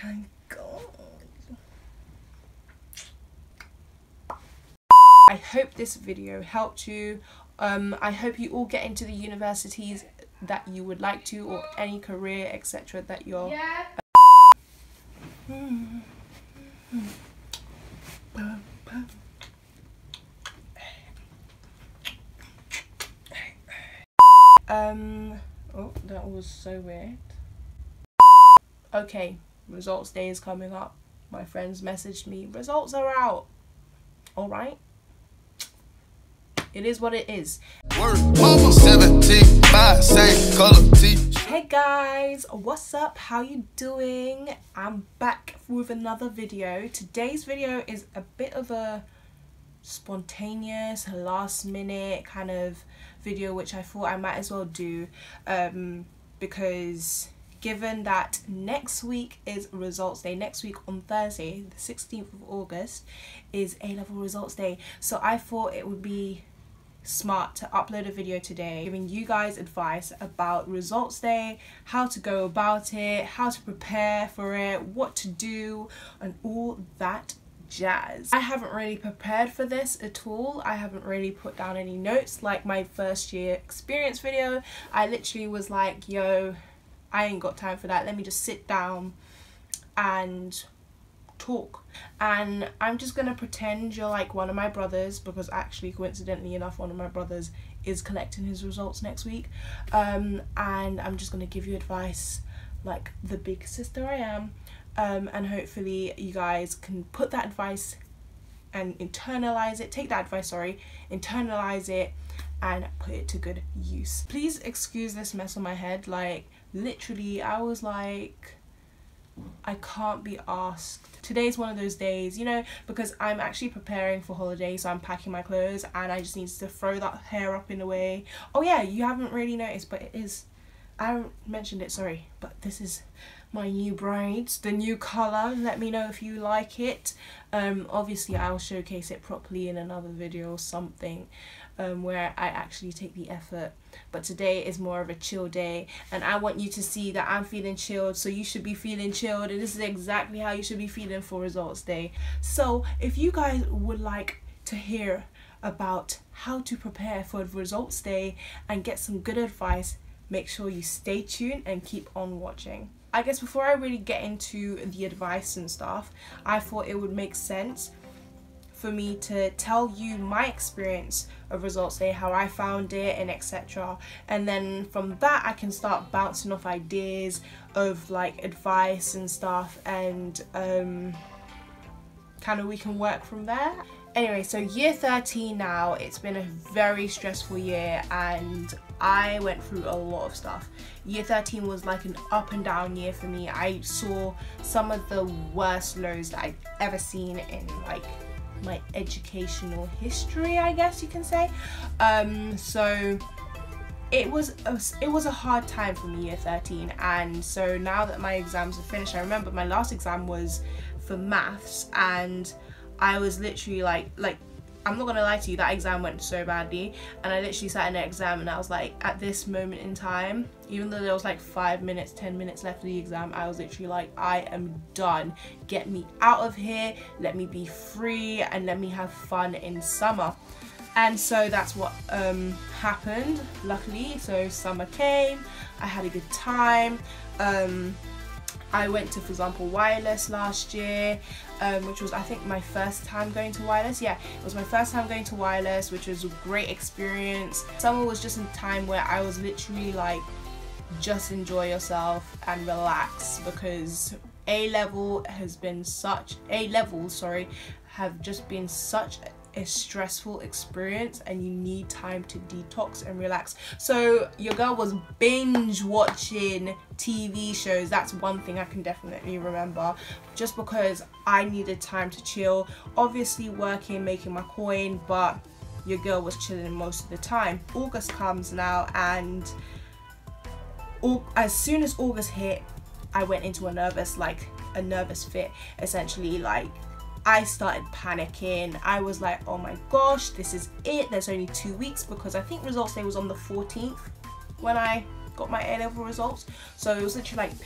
Thank God. I hope this video helped you. I hope you all get into the universities that you would like to, or any career, etc. that you're... Yeah. Oh, that was so weird. Okay, results day is coming up. My friends messaged me, results are out. Alright? It is what it is. Hey guys, what's up? How you doing? I'm back with another video. Today's video is a bit of a spontaneous, last minute kind of video, which I thought I might as well do because given that next week is results day, next week on Thursday, the 16th of August is A-level results day. So I thought it would be smart to upload a video today giving you guys advice about results day, how to go about it, how to prepare for it, what to do, and all that jazz. I haven't really prepared for this at all. I haven't really put down any notes like my first year experience video. I literally was like, yo, I ain't got time for that. Let me just sit down and talk, and I'm just gonna pretend you're like one of my brothers, because actually coincidentally enough one of my brothers is collecting his results next week, and I'm just gonna give you advice like the big sister I am, and hopefully you guys can put that advice and internalize it, take that advice, sorry, internalize it and put it to good use. Please excuse this mess on my head. Like literally I was like, I can't be asked. Today's one of those days, you know, because I'm actually preparing for holiday, so I'm packing my clothes and I just need to throw that hair up in the way. Oh yeah, you haven't really noticed, but it is, I haven't mentioned it, sorry, but this is my new braids, the new colour. Let me know if you like it. Obviously I'll showcase it properly in another video or something, where I actually take the effort, but today is more of a chill day and I want you to see that I'm feeling chilled, so you should be feeling chilled, and this is exactly how you should be feeling for results day. So if you guys would like to hear about how to prepare for results day and get some good advice, make sure you stay tuned and keep on watching. I guess before I really get into the advice and stuff, I thought it would make sense for me to tell you my experience of results day, how I found it and etc. And then from that I can start bouncing off ideas of like advice and stuff, and kind of we can work from there. Anyway, so year 13 now, it's been a very stressful year and I went through a lot of stuff. Year 13 was like an up and down year for me. I saw some of the worst lows that I've ever seen in like my educational history, I guess you can say. So it was a hard time for me, year 13, and so now that my exams are finished, I remember my last exam was for maths and I was literally like I'm not gonna lie to you, that exam went so badly and I literally sat in the exam and I was like, at this moment in time, even though there was like 5 minutes, 10 minutes left of the exam, I was literally like, I am done. Get me out of here, let me be free and let me have fun in summer. And so that's what happened, luckily. So summer came, I had a good time. I went to, for example, Wireless last year, which was, I think, my first time going to Wireless. Yeah, it was my first time going to Wireless, which was a great experience. Summer was just a time where I was literally like, just enjoy yourself and relax, because A-levels have just been such a stressful experience and you need time to detox and relax. So your girl was binge watching TV shows. That's one thing I can definitely remember, just because I needed time to chill, obviously working, making my coin, but your girl was chilling most of the time. August comes now and as soon as August hit, I went into a nervous fit, essentially. Like, I started panicking. I was like, oh my gosh, this is it, there's only 2 weeks, because I think results day was on the 14th when I got my A-level results, so it was literally like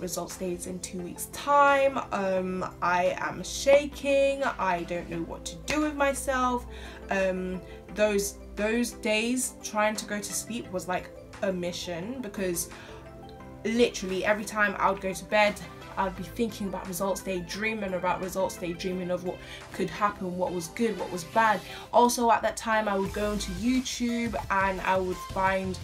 results days in 2 weeks time. I am shaking, I don't know what to do with myself. Those days trying to go to sleep was like a mission, because literally every time I would go to bed I'd be thinking about results day, dreaming about results day, dreaming of what could happen, what was good, what was bad. Also at that time I would go onto YouTube and I would find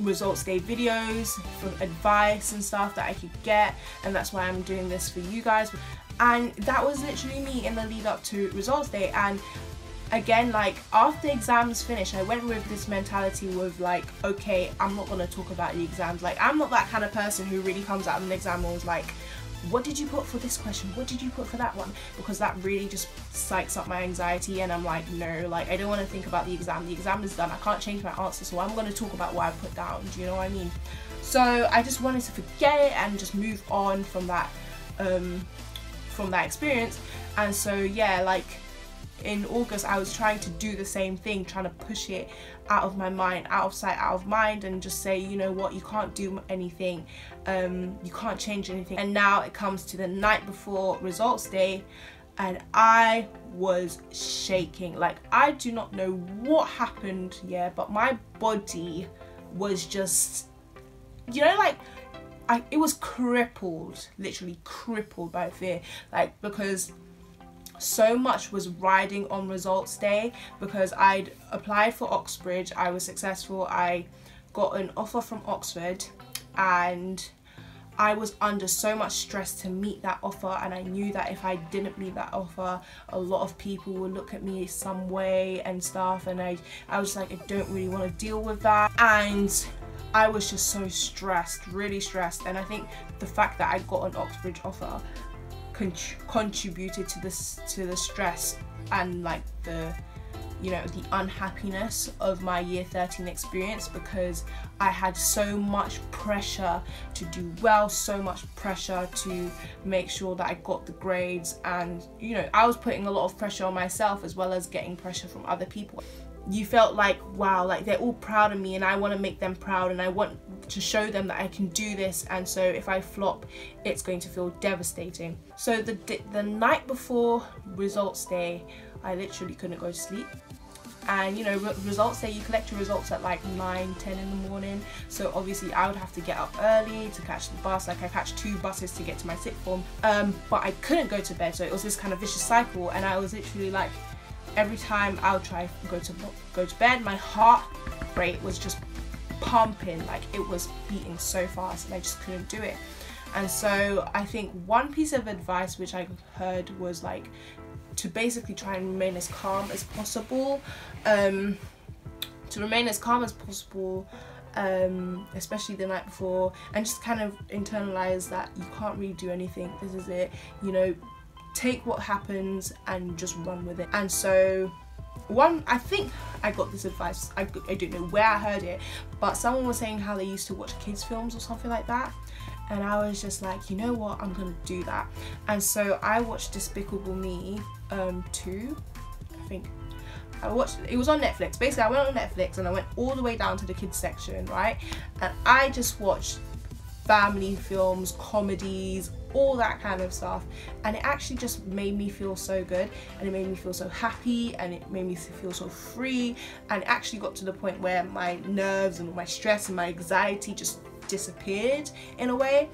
results day videos from advice and stuff that I could get, and that's why I'm doing this for you guys. And that was literally me in the lead up to results day. And again, like after exams finished, I went with this mentality with like, okay, I'm not gonna talk about the exams. Like I'm not that kind of person who really comes out of an exam and was like, what did you put for this question? What did you put for that one? Because that really just psychs up my anxiety, and I'm like, no, like I don't want to think about the exam. The exam is done. I can't change my answer, so I'm gonna talk about what I put down. Do you know what I mean? So I just wanted to forget it and just move on from that experience. And so yeah, like in August I was trying to do the same thing, trying to push it out of my mind, out of sight, out of mind, and just say, you know what, you can't do anything, you can't change anything. And now it comes to the night before results day and I was shaking. Like I do not know what happened, yeah, but my body was just, you know, like it was crippled, literally crippled by fear, like because so much was riding on results day. Because I'd applied for Oxbridge, I was successful, I got an offer from Oxford, and I was under so much stress to meet that offer. And I knew that if I didn't meet that offer, a lot of people would look at me some way and stuff, and I was like, I don't really want to deal with that. And I was just so stressed, really stressed. And I think the fact that I got an Oxbridge offer contributed to this, to the stress and like the, you know, the unhappiness of my year 13 experience, because I had so much pressure to do well, so much pressure to make sure that I got the grades. And you know, I was putting a lot of pressure on myself as well as getting pressure from other people. You felt like, wow, like they're all proud of me and I want to make them proud and I want to show them that I can do this, and so if I flop it's going to feel devastating. So the night before results day I literally couldn't go to sleep. And you know, results day, you collect your results at like 9, 10 in the morning, so obviously I would have to get up early to catch the bus. Like I catch 2 buses to get to my sixth form, but I couldn't go to bed, so it was this kind of vicious cycle. And I was literally like, every time I would try to go to bed, my heart rate was just pumping, like it was beating so fast and I just couldn't do it. And so I think one piece of advice which I heard was like to basically try and remain as calm as possible, especially the night before, and just kind of internalize that you can't really do anything, this is it, you know, take what happens and just run with it. And so I think I got this advice, I don't know where I heard it, but someone was saying how they used to watch kids films or something like that, and I was just like, you know what, I'm gonna do that. And so I watched Despicable Me 2, I think I watched, it was on Netflix. Basically I went on Netflix and I went all the way down to the kids section, right, and I just watched family films, comedies, all that kind of stuff, and it actually just made me feel so good, and it made me feel so happy, and it made me feel so free. And it actually got to the point where my nerves and my stress and my anxiety just disappeared in a way,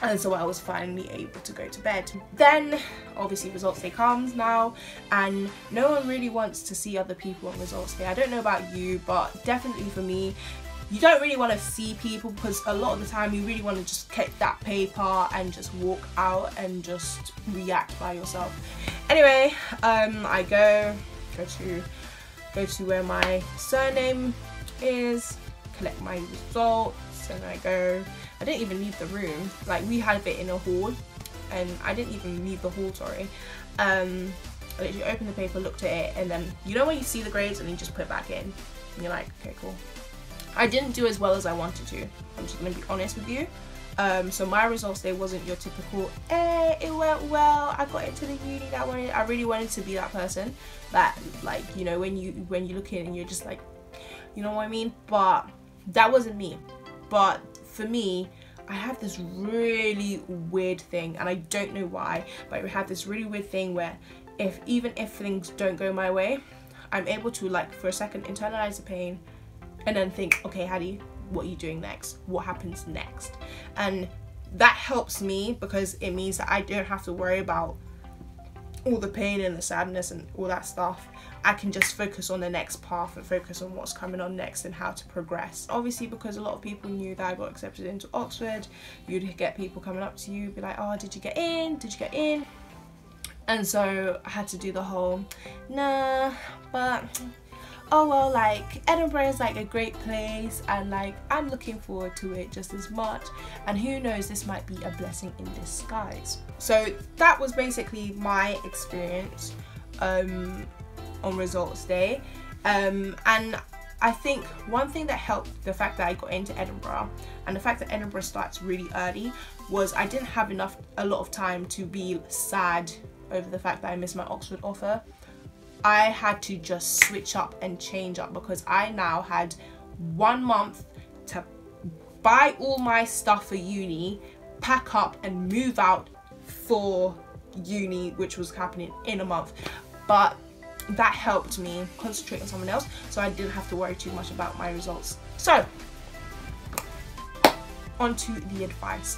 and so I was finally able to go to bed. Then obviously results day comes now, and no one really wants to see other people on results day. I don't know about you, but definitely for me, you don't really want to see people, because a lot of the time you really want to just get that paper and just walk out and just react by yourself. Anyway, I go to where my surname is, collect my results, and I go. I didn't even leave the room. Like we had it in a hall, and I didn't even leave the hall. Sorry. I literally opened the paper, looked at it, and then you know when you see the grades and you just put it back in, and you're like, okay, cool. I didn't do as well as I wanted to, I'm just going to be honest with you. So my results day wasn't your typical, hey, it went well, I got into the uni that I really wanted to be that person that, like, you know, when you look in and you're just like, you know what I mean? But That wasn't me. But for me, I have this really weird thing, and I don't know why, but I have this really weird thing where even if things don't go my way, I'm able to, like, for a second internalize the pain and then think, okay, Haddy, what are you doing next? What happens next? And that helps me because it means that I don't have to worry about all the pain and the sadness and all that stuff. I can just focus on the next path and focus on what's coming on next and how to progress. Obviously, because a lot of people knew that I got accepted into Oxford, you'd get people coming up to you, be like, oh, did you get in? Did you get in? And so I had to do the whole, nah, but oh well, like, Edinburgh is like a great place and like I'm looking forward to it just as much, and who knows, this might be a blessing in disguise. So that was basically my experience on results day, and I think one thing that helped the fact that I got into Edinburgh and the fact that Edinburgh starts really early was I didn't have a lot of time to be sad over the fact that I missed my Oxford offer. I had to just switch up and change up because I now had 1 month to buy all my stuff for uni, pack up and move out for uni, which was happening in a month. But that helped me concentrate on someone else, so I didn't have to worry too much about my results. So on to the advice.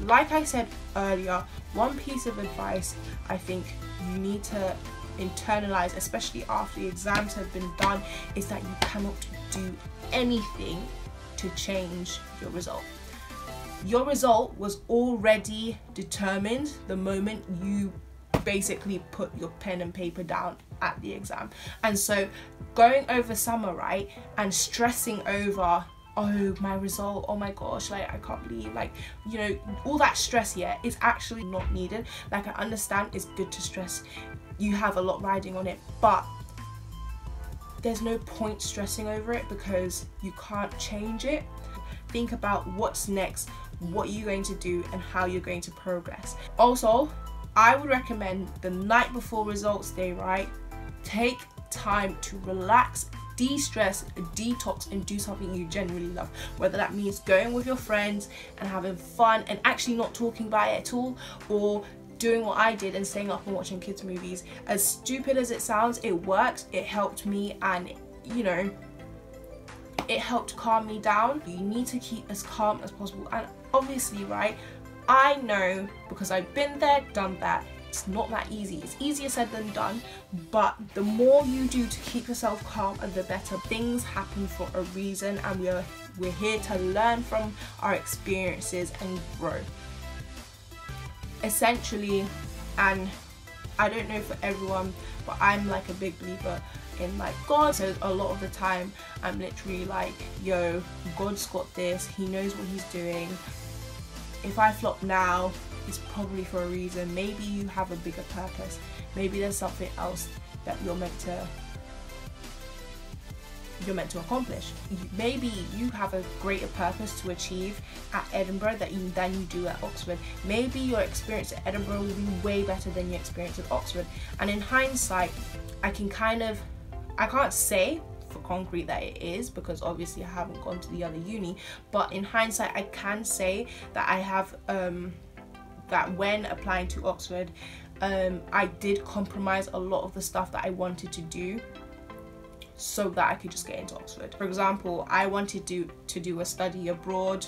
Like I said earlier, one piece of advice I think you need to internalize, especially after the exams have been done, is that you cannot do anything to change your result. Your result was already determined the moment you basically put your pen and paper down at the exam. And so going over summer, right, and stressing over, oh, my result, oh my gosh, like I can't believe, like, you know, all that stress here is actually not needed. Like, I understand it's good to stress, you have a lot riding on it, but there's no point stressing over it because you can't change it. Think about what's next, what you're going to do and how you're going to progress. Also, I would recommend the night before results day, right, take time to relax, de-stress, detox, and do something you genuinely love, whether that means going with your friends and having fun and actually not talking about it at all, or doing what I did and staying up and watching kids movies. As stupid as it sounds, it works. It helped me, and you know, it helped calm me down. You need to keep as calm as possible, and obviously, right, I know because I've been there, done that, it's not that easy. It's easier said than done, but the more you do to keep yourself calm, the better. Things happen for a reason, and we're here to learn from our experiences and grow. Essentially, and I don't know for everyone, but I'm like a big believer in like God. So a lot of the time I'm literally like, yo, God's got this, he knows what he's doing. If I flop now, it's probably for a reason. Maybe you have a bigger purpose. Maybe there's something else that you're meant to accomplish. Maybe you have a greater purpose to achieve at Edinburgh than you do at Oxford. Maybe your experience at Edinburgh will be way better than your experience at Oxford. And in hindsight, I can't say for concrete that it is, because obviously I haven't gone to the other uni, but in hindsight I can say that I have that when applying to Oxford, I did compromise a lot of the stuff that I wanted to do so that I could just get into Oxford. For example, I wanted to do a study abroad.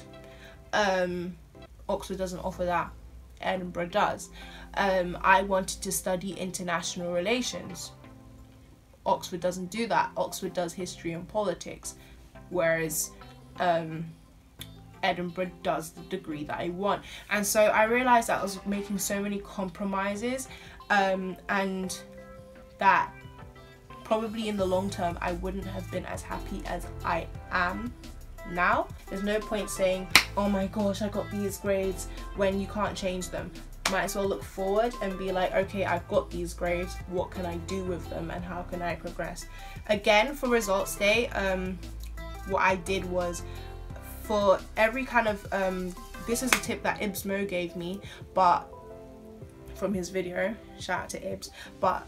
Oxford doesn't offer that, Edinburgh does. I wanted to study international relations. Oxford doesn't do that. Oxford does history and politics, whereas Edinburgh does the degree that I want. And so I realised that I was making so many compromises, and that probably in the long term I wouldn't have been as happy as I am now. There's no point saying, oh my gosh, I got these grades, when you can't change them. Might as well look forward and be like, okay, I've got these grades, what can I do with them and how can I progress? Again, for results day, what I did was, for every kind of, this is a tip that Ibs Mo gave me, but from his video, shout out to Ibs, but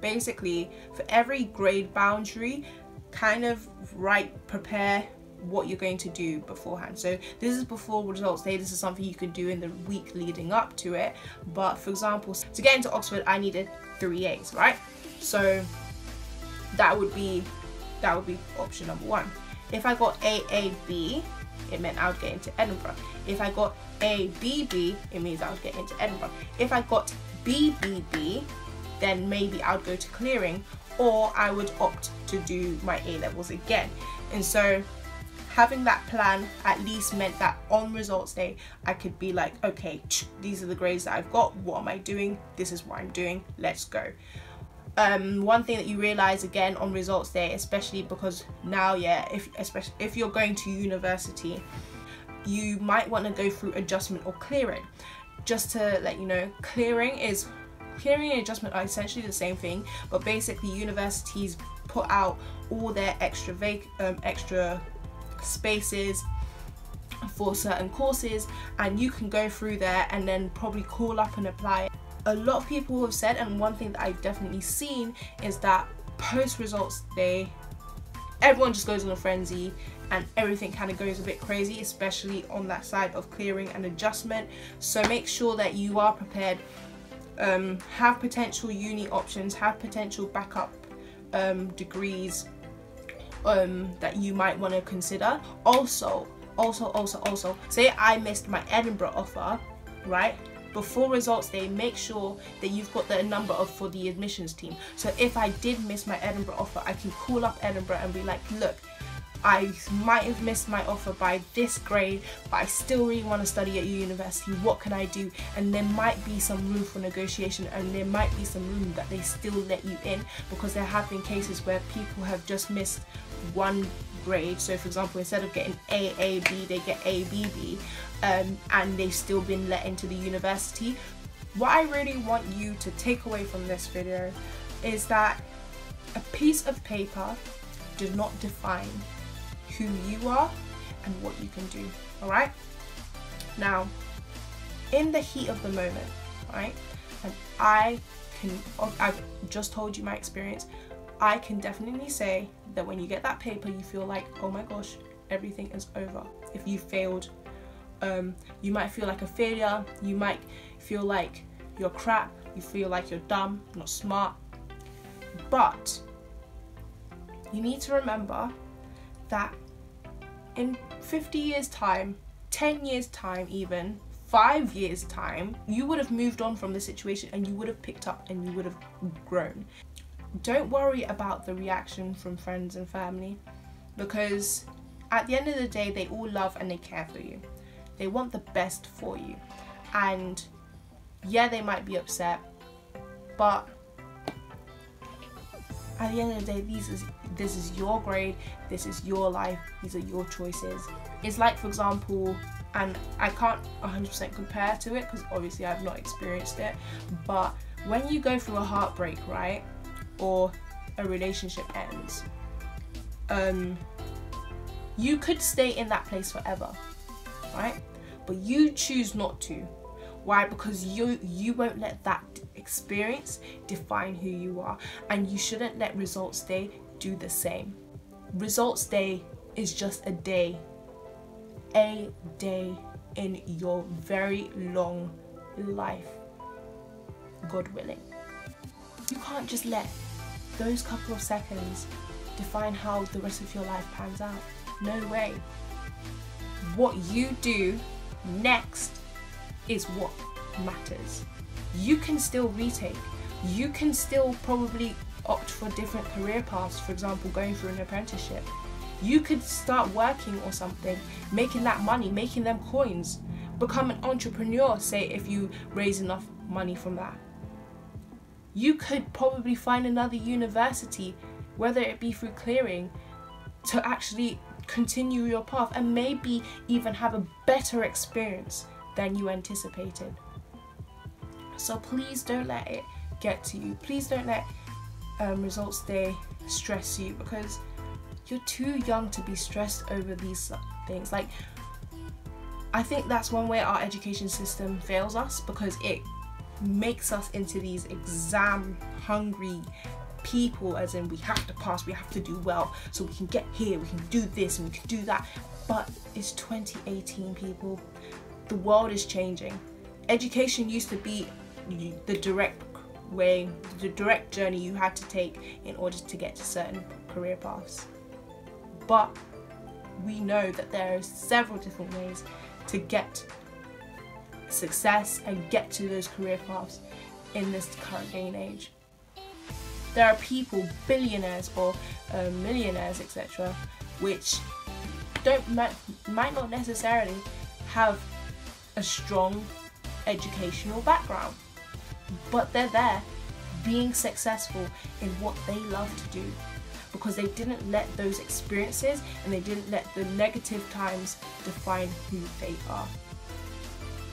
basically for every grade boundary, kind of prepare what you're going to do beforehand. So this is before results day. This is something you could do in the week leading up to it. But for example, to get into Oxford, I needed 3 A's, right? So that would be option number one. If I got AAB, it meant I would get into Edinburgh. If I got ABB, it means I would get into Edinburgh. If I got BBB, then maybe I would go to clearing, or I would opt to do my A levels again. And so having that plan at least meant that on results day, I could be like, okay, these are the grades that I've got. What am I doing? This is what I'm doing. Let's go. One thing that you realize again on results day, especially because now, especially if you're going to university, you might want to go through adjustment or clearing. Just to let you know, clearing and adjustment are essentially the same thing, but basically universities put out all their extra extra spaces for certain courses, and you can go through there and then probably call up and apply. A lot of people have said, and one thing that I've definitely seen, is that post results day, everyone just goes on a frenzy and everything kind of goes a bit crazy, especially on that side of clearing and adjustment. So make sure that you are prepared, have potential uni options, have potential backup degrees that you might want to consider. Also, say I missed my Edinburgh offer, right? Before results day, make sure that you've got the number for the admissions team. So if I did miss my Edinburgh offer, I can call up Edinburgh and be like, look, I might have missed my offer by this grade, but I still really want to study at your university. What can I do? And there might be some room for negotiation, and there might be some room that they still let you in, because there have been cases where people have just missed one grade. So for example, instead of getting AAB, they get ABB, and they've still been let into the university. What I really want you to take away from this video is that a piece of paper does not define who you are and what you can do, alright? Now, in the heat of the moment, right, and I've just told you my experience, I can definitely say that when you get that paper, you feel like, oh my gosh, everything is over. If you failed, you might feel like a failure, you might feel like you're crap, you feel like you're dumb, not smart, but you need to remember that in 50 years time, 10 years time, even 5 years time, you would have moved on from the situation and you would have picked up and you would have grown. Don't worry about the reaction from friends and family, because at the end of the day, they all love and they care for you. They want the best for you. And yeah, they might be upset, but at the end of the day, this is your grade, this is your life, these are your choices. It's like, for example, and I can't 100% compare to it because obviously I've not experienced it, but when you go through a heartbreak, right, or a relationship ends, you could stay in that place forever, right? But you choose not to. Why? Because you won't let that experience define who you are, and you shouldn't let results day do the same. Results day is just a day in your very long life, God willing. You can't just let those couple of seconds define how the rest of your life pans out. No way. What you do next is what matters. You can still retake. You can still probably opt for different career paths, for example, going through an apprenticeship. You could start working or something, making that money, making them coins. Become an entrepreneur, say, if you raise enough money from that. You could probably find another university, whether it be through clearing, to actually continue your path and maybe even have a better experience than you anticipated. So please don't let it get to you. Please don't let results day stress you, because you're too young to be stressed over these things. Like, I think that's one way our education system fails us, because it makes us into these exam hungry people, as in we have to pass, we have to do well, so we can get here, we can do this and we can do that. But it's 2018, people. The world is changing. Education used to be the direct way, the direct journey you had to take in order to get to certain career paths. But we know that there are several different ways to get success and get to those career paths in this current day and age. There are people, billionaires or millionaires, etc., which might not necessarily have a strong educational background, but they're there being successful in what they love to do because they didn't let those experiences and they didn't let the negative times define who they are.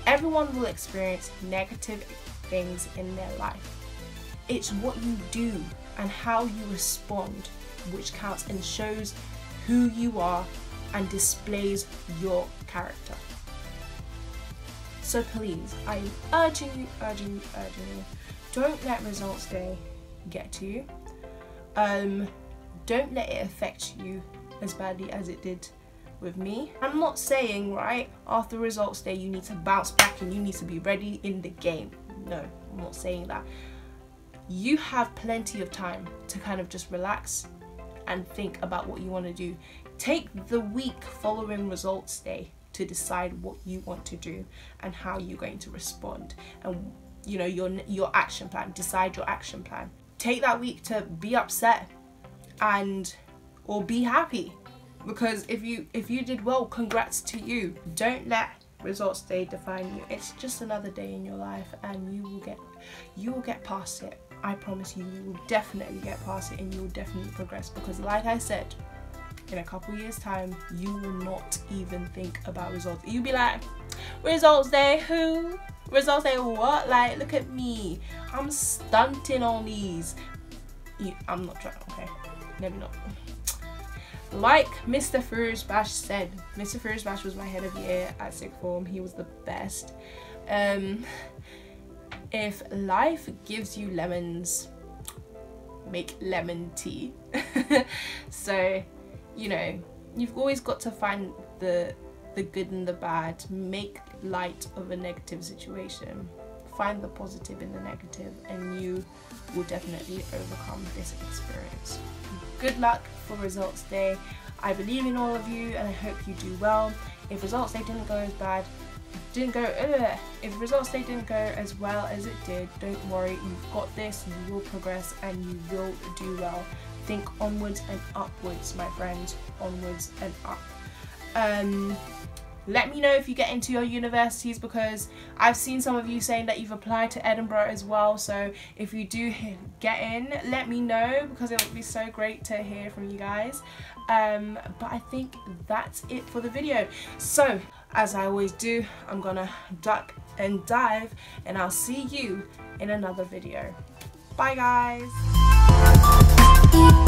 Everyone will experience negative things in their life. It's what you do and how you respond which counts and shows who you are and displays your character. So please, I'm urging you, don't let results day get to you. Don't let it affect you as badly as it did with me. I'm not saying, right, after results day you need to bounce back and you need to be ready in the game. No, I'm not saying that. You have plenty of time to kind of just relax and think about what you want to do. Take the week following results day to decide what you want to do and how you're going to respond, and you know, your action plan. Decide your action plan. Take that week to be upset and or be happy, because if you did well, congrats to you. Don't let results day define you. It's just another day in your life, and you will get past it. I promise you, you will definitely get past it, and you will definitely progress, because like I said, in a couple years time you will not even think about results. You'll be like, results day who? Results day what? Like, look at me, I'm stunting on these. I'm not trying, okay, maybe not. Like Mr. Firuzbash said, Mr. Firuzbash was my head of year at sixth form. He was the best. If life gives you lemons, make lemon tea. So you know, you've always got to find the good and the bad. Make light of a negative situation. Find the positive in the negative, and you will definitely overcome this experience. Good luck for results day. I believe in all of you, and I hope you do well. If results day didn't go as well as it did, don't worry, you've got this. You will progress and you will do well. Think onwards and upwards, my friends. Onwards and up. Let me know if you get into your universities, because I've seen some of you saying that you've applied to Edinburgh as well. So if you do get in, let me know, because it would be so great to hear from you guys. But I think that's it for the video. So as I always do, I'm gonna duck and dive, and I'll see you in another video. Bye guys.